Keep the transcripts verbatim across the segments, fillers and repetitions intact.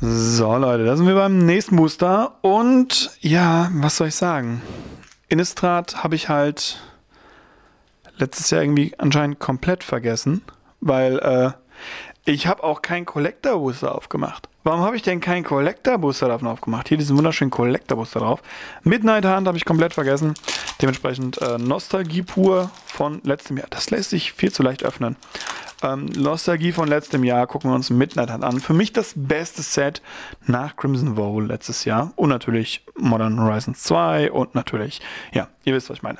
So, Leute, da sind wir beim nächsten Booster. Und ja, was soll ich sagen? Innistrad habe ich halt letztes Jahr irgendwie anscheinend komplett vergessen, weil äh, ich habe auch keinen Collector Booster aufgemacht. Warum habe ich denn keinen Collector Booster davon aufgemacht? Hier diesen wunderschönen Collector Booster drauf. Midnight Hunt habe ich komplett vergessen. Dementsprechend äh, Nostalgie pur von letztem Jahr. Das lässt sich viel zu leicht öffnen. Ähm, Nostalgie von letztem Jahr gucken wir uns Midnight Hunt an. Für mich das beste Set nach Crimson Vow letztes Jahr. Und natürlich Modern Horizons zwei und natürlich, ja, ihr wisst, was ich meine.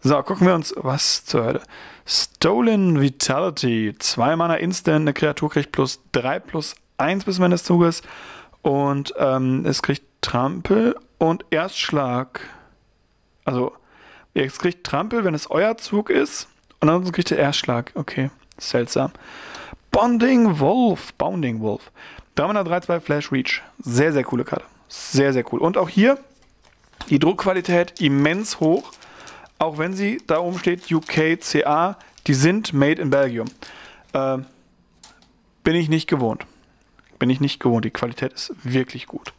So, gucken wir uns, was zur Hölle. Stolen Vitality. zwei Mana Instant, eine Kreatur kriegt plus drei, plus eins bis Ende des Zuges. Und ähm, es kriegt Trampel und Erstschlag. Also, es kriegt Trampel, wenn es euer Zug ist. Und ansonsten kriegt ihr Erstschlag. Okay. Seltsam. Bonding Wolf. Bonding Wolf. drei drei zwei Flash Reach. Sehr, sehr coole Karte. Sehr, sehr cool. Und auch hier die Druckqualität immens hoch. Auch wenn sie da oben steht U K C A. Die sind made in Belgium. Äh, bin ich nicht gewohnt. Bin ich nicht gewohnt. Die Qualität ist wirklich gut.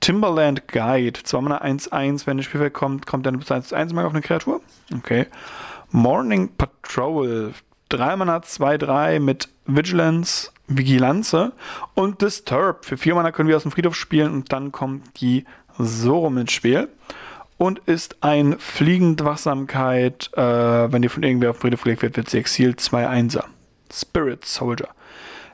Timberland Guide. zwei eins eins. Wenn das Spielfeld kommt, kommt dann eins zu eins mal auf eine Kreatur. Okay. Morning Patrol. drei Mana, zwei drei mit Vigilance, Vigilanze und Disturb. Für vier Mana können wir aus dem Friedhof spielen und dann kommt die so rum ins Spiel. Und ist ein Fliegend Wachsamkeit, äh, wenn die von irgendwer auf den Friedhof gelegt wird, wird sie exiliert. zwei einser. Spirit Soldier.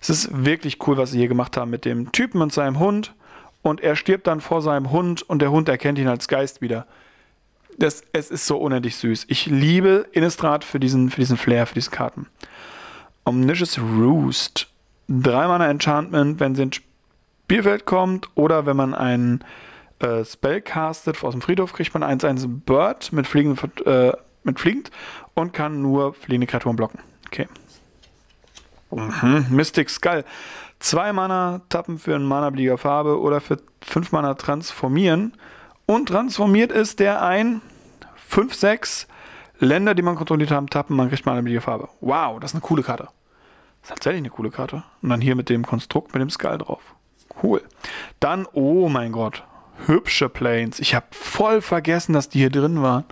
Es ist wirklich cool, was sie hier gemacht haben mit dem Typen und seinem Hund. Und er stirbt dann vor seinem Hund und der Hund erkennt ihn als Geist wieder. Das, es ist so unendlich süß. Ich liebe Innistrad für diesen, für diesen Flair, für diese Karten. Omniscious Roost. drei Mana Enchantment, wenn sie ins Spielfeld kommt oder wenn man einen äh, Spell castet aus dem Friedhof, kriegt man eins eins Bird mit fliegend, äh, mit fliegend und kann nur fliegende Kreaturen blocken. Okay. Mhm. Mystic Skull. zwei Mana tappen für einen Mana beliebiger Farbe oder für fünf Mana transformieren. Und transformiert ist der ein fünf sechs Länder, die man kontrolliert haben, tappen, man kriegt mal eine beliebige Farbe. Wow, das ist eine coole Karte. Das ist tatsächlich eine coole Karte. Und dann hier mit dem Konstrukt, mit dem Skull drauf. Cool. Dann, oh mein Gott, hübsche Planes. Ich habe voll vergessen, dass die hier drin waren.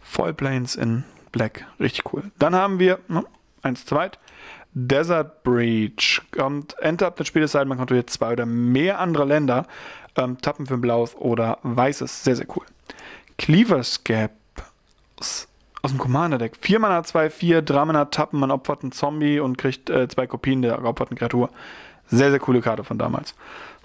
Voll Planes in Black. Richtig cool. Dann haben wir, ne, eins zweit, Desert Breach. Kommt, enterbt das Spiel des Seiten, man kontrolliert zwei oder mehr andere Länder. Ähm, tappen für blaues oder weißes. Sehr, sehr cool. Cleaverscap aus, aus dem Commander-Deck. vier Mana, zwei vier, drei Mana tappen, man opfert einen Zombie und kriegt äh, zwei Kopien der geopferten Kreatur. Sehr, sehr coole Karte von damals.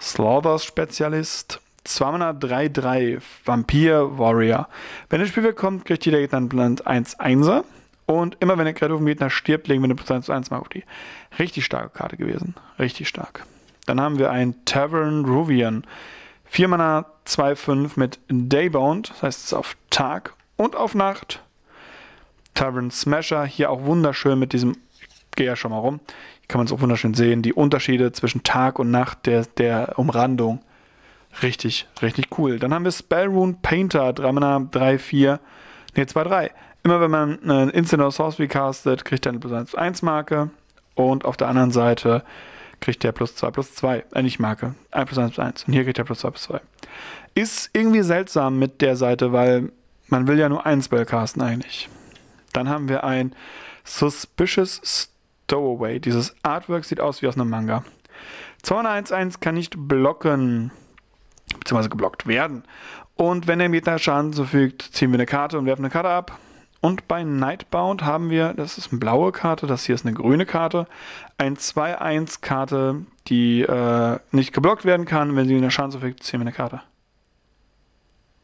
Slothers-Spezialist. zwei Mana, drei drei, Vampir Warrior. Wenn das Spielfeld kommt, kriegt jeder Gegner einen Bland eins einser. Und immer wenn der Kreatur vom Gegner stirbt, legen wir eine eins zu eins mal auf die. Richtig starke Karte gewesen. Richtig stark. Dann haben wir ein Tavern Ruvian. vier Mana, zwei fünf mit Daybound, das heißt es ist auf Tag und auf Nacht. Tavern Smasher, hier auch wunderschön mit diesem, ich gehe ja schon mal rum, hier kann man es auch wunderschön sehen, die Unterschiede zwischen Tag und Nacht der, der Umrandung. Richtig, richtig cool. Dann haben wir Spellrune Painter, drei Mana, drei vier, ne zwei drei. Immer wenn man einen Instant oder Sorcery castet, kriegt er eine plus eins Marke und auf der anderen Seite kriegt der plus zwei, plus zwei. Äh, nicht Marke. eins plus eins plus eins. Und hier kriegt der plus zwei, plus zwei. Ist irgendwie seltsam mit der Seite, weil man will ja nur einen Spell casten eigentlich. Dann haben wir ein Suspicious Stowaway. Dieses Artwork sieht aus wie aus einem Manga. zwei eins eins kann nicht blocken, beziehungsweise geblockt werden. Und wenn der Gegner Schaden zufügt, ziehen wir eine Karte und werfen eine Karte ab. Und bei Nightbound haben wir, das ist eine blaue Karte, das hier ist eine grüne Karte, eine zwei eins Karte, die äh, nicht geblockt werden kann, wenn sie in der Schaden zufügt, ziehen wir eine Karte.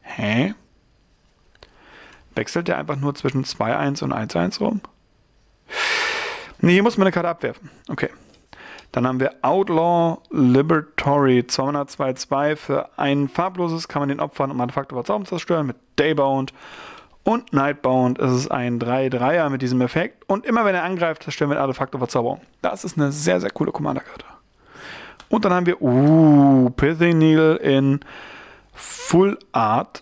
Hä? Wechselt der einfach nur zwischen zwei eins und eins eins rum? Ne, hier muss man eine Karte abwerfen. Okay. Dann haben wir Outlaw Liberatory, zwei zwei zwei für ein farbloses, kann man den Opfern um Artefakte oder Zauber zerstören mit Daybound. Und Nightbound ist es ein drei dreier mit diesem Effekt. Und immer wenn er angreift, zerstören wir Artefakte oder Verzauberung. Das ist eine sehr, sehr coole Commander-Karte. Und dann haben wir, uh, Pithing Needle in Full Art.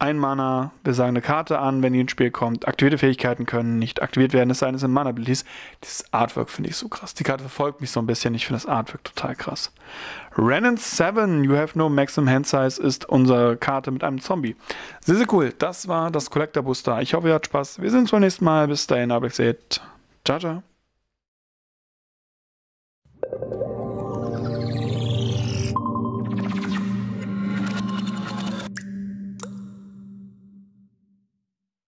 ein Mana, wir sagen eine Karte an, wenn die ins Spiel kommt. Aktivierte Fähigkeiten können nicht aktiviert werden, es sei denn, es sind Mana-Abilities. Dieses Artwork finde ich so krass. Die Karte verfolgt mich so ein bisschen, ich finde das Artwork total krass. Ren and Seven, You Have No Maximum Hand Size, ist unsere Karte mit einem Zombie. Sehr, sehr cool. Das war das Collector Booster. Ich hoffe, ihr habt Spaß. Wir sehen uns beim nächsten Mal. Bis dahin, aber ich seht. Ciao, ciao.